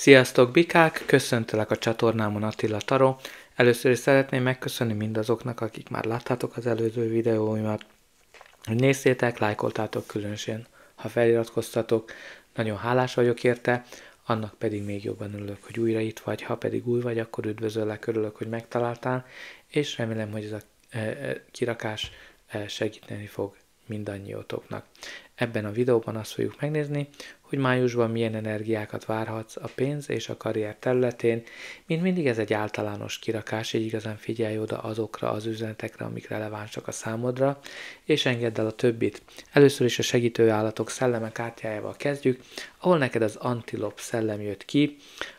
Sziasztok bikák, köszöntelek a csatornámon, Attila Tarot. Először is szeretném megköszönni mindazoknak, akik már láttátok az előző videóimat, hogy néztétek, lájkoltátok különösen, ha feliratkoztatok, nagyon hálás vagyok érte, annak pedig még jobban örülök, hogy újra itt vagy, ha pedig új vagy, akkor üdvözöllek, örülök, hogy megtaláltál, és remélem, hogy ez a kirakás segíteni fog mindannyiótoknak. Ebben a videóban azt fogjuk megnézni, hogy májusban milyen energiákat várhatsz a pénz és a karrier területén. Mint mindig ez egy általános kirakás, így igazán figyelj oda azokra az üzenetekre, amik relevánsak a számodra, és engedd el a többit. Először is a segítő állatok szelleme kártyájával kezdjük, ahol neked az antilop szellem jött ki,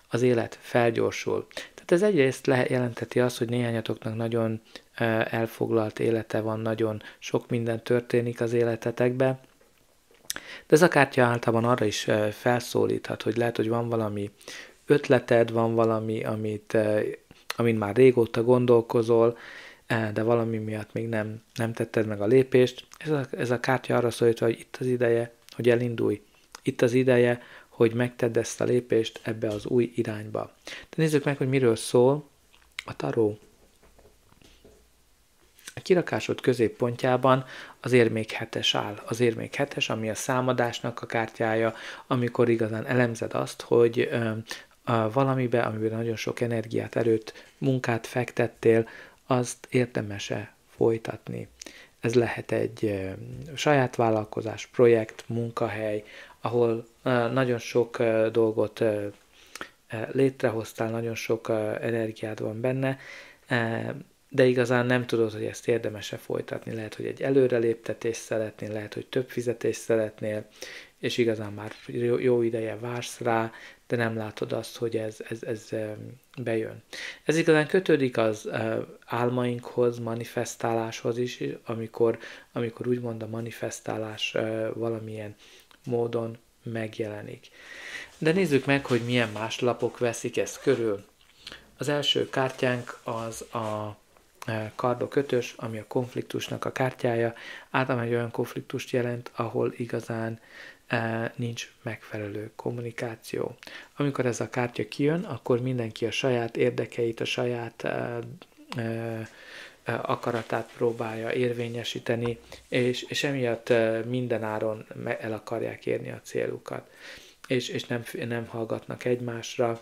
az élet felgyorsul. Tehát ez egyrészt jelenteti azt, hogy néhányatoknak nagyon elfoglalt élete van, nagyon sok minden történik az életetekben, de ez a kártya általában arra is felszólíthat, hogy lehet, hogy van valami ötleted, van valami, amin már régóta gondolkozol, de valami miatt még nem tetted meg a lépést. Ez a kártya arra szólít, hogy itt az ideje, hogy elindulj. Itt az ideje, hogy megtedd ezt a lépést ebbe az új irányba. De nézzük meg, hogy miről szól a taró. A kirakásod középpontjában az érmék hetes áll. Az érmék hetes, ami a számadásnak a kártyája, amikor igazán elemzed azt, hogy valamiben, amiben nagyon sok energiát, erőt, munkát fektettél, azt érdemes-e folytatni. Ez lehet egy saját vállalkozás, projekt, munkahely, ahol nagyon sok dolgot létrehoztál, nagyon sok energiád van benne, de igazán nem tudod, hogy ezt érdemes-e folytatni. Lehet, hogy egy előreléptetést szeretnél, lehet, hogy több fizetést szeretnél, és igazán már jó ideje vársz rá, de nem látod azt, hogy ez bejön. Ez igazán kötődik az álmainkhoz, manifestáláshoz is, amikor úgymond a manifestálás valamilyen módon megjelenik. De nézzük meg, hogy milyen más lapok veszik ezt körül. Az első kártyánk az a kardok ötös, ami a konfliktusnak a kártyája. Általában egy olyan konfliktust jelent, ahol igazán nincs megfelelő kommunikáció. Amikor ez a kártya kijön, akkor mindenki a saját érdekeit, a saját akaratát próbálja érvényesíteni, és emiatt mindenáron el akarják érni a célukat, és nem hallgatnak egymásra,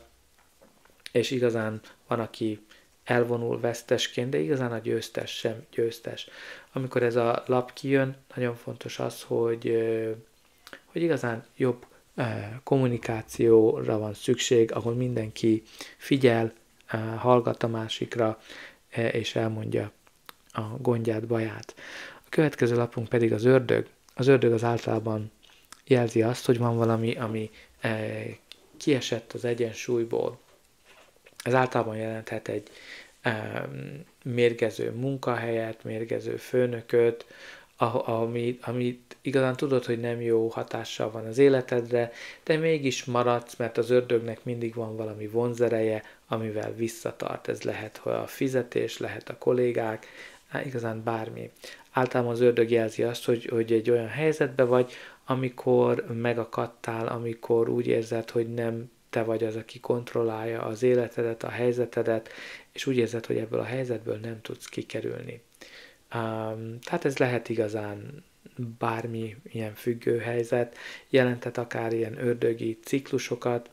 és igazán van, aki elvonul vesztesként, de igazán a győztes sem győztes. Amikor ez a lap kijön, nagyon fontos az, hogy igazán jobb kommunikációra van szükség, ahol mindenki figyel, hallgat a másikra, és elmondja a gondját, baját. A következő lapunk pedig az ördög. Az ördög az általában jelzi azt, hogy van valami, ami kiesett az egyensúlyból. Ez általában jelenthet egy mérgező munkahelyet, mérgező főnököt, amit igazán tudod, hogy nem jó hatással van az életedre, de mégis maradsz, mert az ördögnek mindig van valami vonzereje, amivel visszatart. Ez lehet, hogy a fizetés, lehet a kollégák, igazán bármi. Általában az ördög jelzi azt, hogy egy olyan helyzetben vagy, amikor megakadtál, amikor úgy érzed, hogy nem te vagy az, aki kontrollálja az életedet, a helyzetedet, és úgy érzed, hogy ebből a helyzetből nem tudsz kikerülni. Tehát ez lehet igazán bármi ilyen függő helyzet, jelentett akár ilyen ördögi ciklusokat,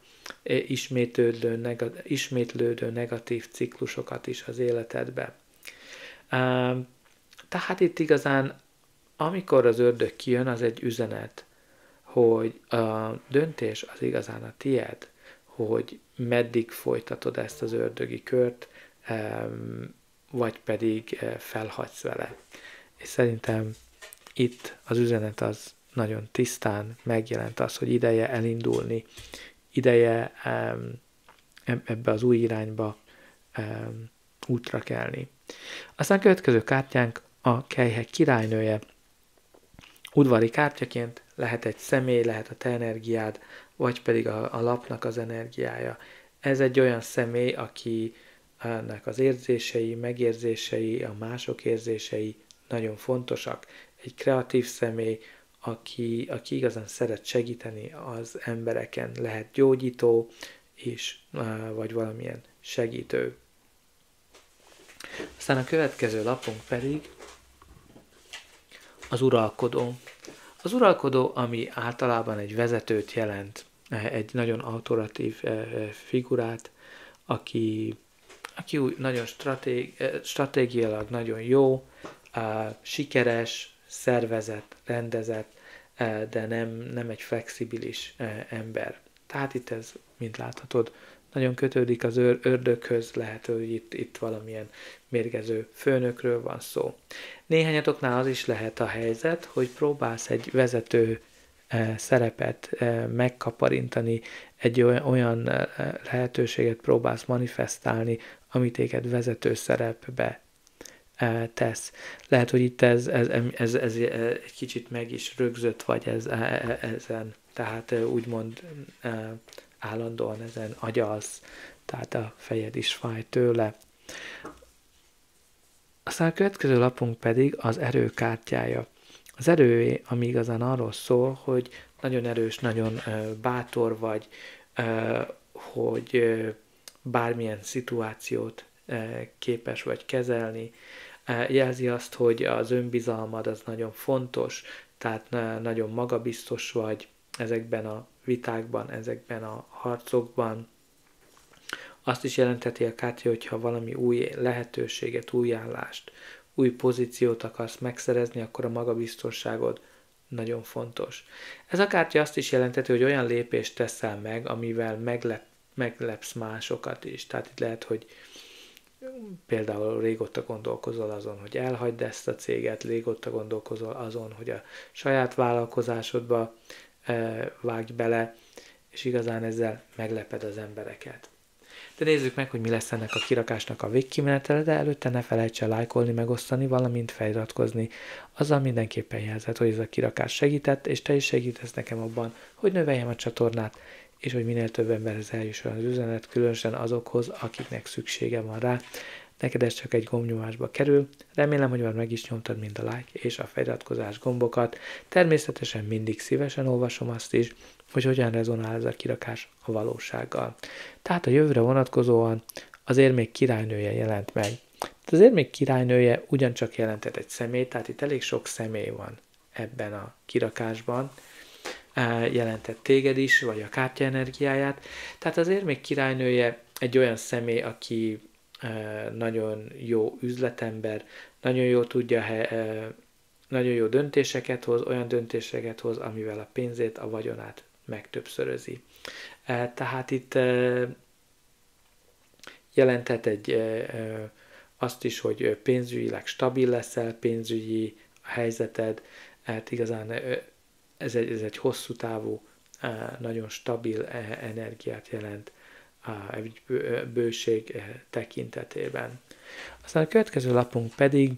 ismétlődő negatív ciklusokat is az életedbe. Tehát itt igazán, amikor az ördög kijön, az egy üzenet, hogy a döntés az igazán a tied, hogy meddig folytatod ezt az ördögi kört, vagy pedig felhagysz vele. És szerintem itt az üzenet az nagyon tisztán megjelent az, hogy ideje elindulni, ideje ebbe az új irányba útra kelni. Aztán következő kártyánk a kejhek királynője. Udvari kártyaként lehet egy személy, lehet a te energiád, vagy pedig a lapnak az energiája. Ez egy olyan személy, akinek az érzései, megérzései, a mások érzései nagyon fontosak. Egy kreatív személy, aki igazán szeret segíteni az embereken. Lehet gyógyító, is, vagy valamilyen segítő. Aztán a következő lapunk pedig az uralkodó. Az uralkodó, ami általában egy vezetőt jelent, egy nagyon autoratív figurát, aki nagyon stratégiailag nagyon jó, sikeres, szervezett, rendezett, de nem egy flexibilis ember. Tehát itt ez, mint láthatod, nagyon kötődik az ördökhöz, lehet, hogy itt valamilyen mérgező főnökről van szó. Néhányatoknál az is lehet a helyzet, hogy próbálsz egy vezető szerepet megkaparintani, egy olyan lehetőséget próbálsz manifestálni, amit téged vezető szerepbe tesz. Lehet, hogy itt ez egy kicsit meg is rögzött vagy ezen, tehát úgymond állandóan ezen agyalsz, tehát a fejed is fáj tőle. Aztán a következő lapunk pedig az erő kártyája. Az erő, ami igazán arról szól, hogy nagyon erős, nagyon bátor vagy, hogy bármilyen szituációt képes vagy kezelni. Jelzi azt, hogy az önbizalmad az nagyon fontos, tehát nagyon magabiztos vagy ezekben a vitákban, ezekben a harcokban. Azt is jelentheti a kártya, hogyha valami új lehetőséget, új állást, új pozíciót akarsz megszerezni, akkor a magabiztosságod nagyon fontos. Ez a kártya azt is jelentheti, hogy olyan lépést teszel meg, amivel meglepsz másokat is. Tehát itt lehet, hogy például régóta gondolkozol azon, hogy elhagyd ezt a céget, régóta gondolkozol azon, hogy a saját vállalkozásodba vágj bele, és igazán ezzel megleped az embereket. De nézzük meg, hogy mi lesz ennek a kirakásnak a végkimenetele, de előtte ne felejts el lájkolni, megosztani, valamint feliratkozni. Azzal mindenképpen jelzed, hogy ez a kirakás segített, és te is segítesz nekem abban, hogy növeljem a csatornát, és hogy minél több emberhez eljusson az üzenet, különösen azokhoz, akiknek szüksége van rá. Neked ez csak egy gombnyomásba kerül. Remélem, hogy már meg is nyomtad mind a like és a feliratkozás gombokat. Természetesen mindig szívesen olvasom azt is, hogy hogyan rezonál ez a kirakás a valósággal. Tehát a jövőre vonatkozóan az érmék királynője jelent meg. Az érmék királynője ugyancsak jelentett egy személy, tehát itt elég sok személy van ebben a kirakásban. Jelentett téged is, vagy a kártya energiáját. Tehát az érmék királynője egy olyan személy, aki nagyon jó üzletember, nagyon jól tudja, nagyon jó döntéseket hoz, olyan döntéseket hoz, amivel a pénzét, a vagyonát megtöbbszörözi. Tehát itt jelenthet azt is, hogy pénzügyileg stabil leszel, pénzügyi helyzeted, hát igazán ez egy hosszú távú, nagyon stabil energiát jelent a bőség tekintetében. Aztán a következő lapunk pedig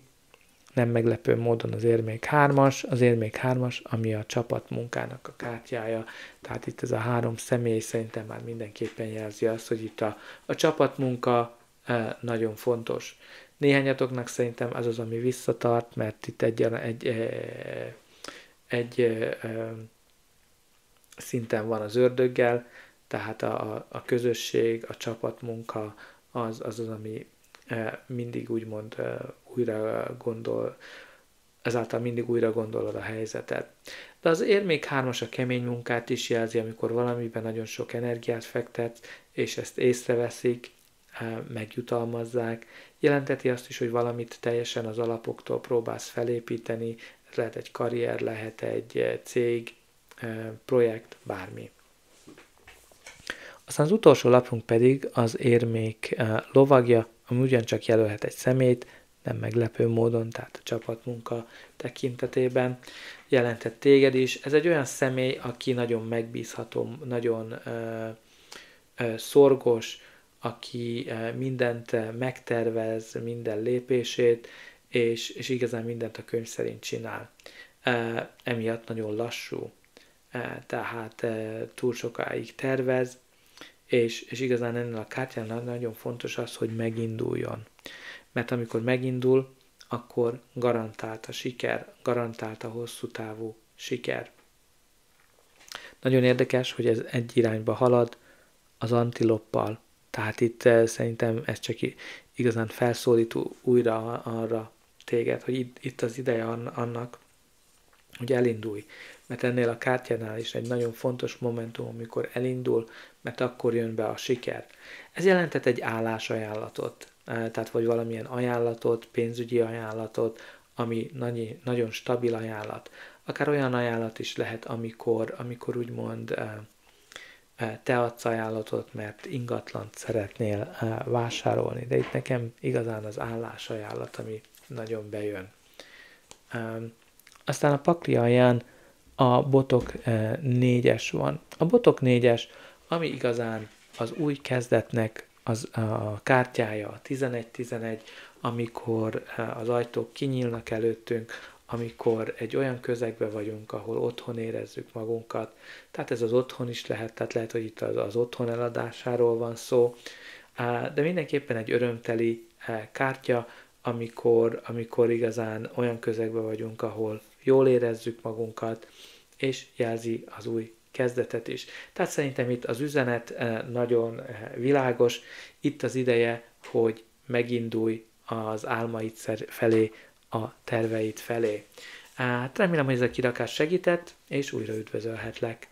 nem meglepő módon az érmék 3-as, ami a csapatmunkának a kártyája. Tehát itt ez a három személy szerintem már mindenképpen jelzi azt, hogy itt a csapatmunka nagyon fontos. Néhányatoknak szerintem az az, ami visszatart, mert itt egy szinten van az ördöggel, tehát a közösség, a csapatmunka az, ami mindig úgymond újra gondol, ezáltal mindig újra gondolod a helyzetet. De az érmék 3-as a kemény munkát is jelzi, amikor valamiben nagyon sok energiát fektetsz, és ezt észreveszik, megjutalmazzák. Jelenteti azt is, hogy valamit teljesen az alapoktól próbálsz felépíteni, ez lehet egy karrier, lehet egy cég, projekt, bármi. Aztán az utolsó lapunk pedig az érmék lovagja, ami ugyancsak jelölhet egy szemét, nem meglepő módon, tehát a csapatmunka tekintetében jelentett téged is. Ez egy olyan személy, aki nagyon megbízható, nagyon szorgos, aki mindent megtervez, minden lépését, és igazán mindent a könyv szerint csinál. Emiatt nagyon lassú, tehát túl sokáig tervez, és igazán ennél a kártyánál nagyon fontos az, hogy meginduljon. Mert amikor megindul, akkor garantált a siker, garantált a hosszú távú siker. Nagyon érdekes, hogy ez egy irányba halad, az antiloppal. Tehát itt szerintem ez csak igazán felszólító újra arra téged, hogy itt az ideje annak, hogy elindulj. Mert ennél a kártyánál is egy nagyon fontos momentum, amikor elindul, mert akkor jön be a siker. Ez jelentett egy állásajánlatot, tehát vagy valamilyen ajánlatot, pénzügyi ajánlatot, ami nagyon stabil ajánlat. Akár olyan ajánlat is lehet, amikor úgymond te adsz ajánlatot, mert ingatlant szeretnél vásárolni. De itt nekem igazán az állásajánlat, ami nagyon bejön. Aztán a pakli alján a botok 4-es van. A botok 4-es, ami igazán az új kezdetnek az a kártyája, a 11-11, amikor az ajtók kinyílnak előttünk, amikor egy olyan közegben vagyunk, ahol otthon érezzük magunkat. Tehát ez az otthon is lehet, tehát lehet, hogy itt az otthon eladásáról van szó, de mindenképpen egy örömteli kártya, amikor igazán olyan közegben vagyunk, ahol jól érezzük magunkat, és jelzi az új kezdetet is. Tehát szerintem itt az üzenet nagyon világos, itt az ideje, hogy megindulj az álmaid felé, a terveid felé. Hát remélem, hogy ez a kirakás segített, és újra üdvözölhetlek.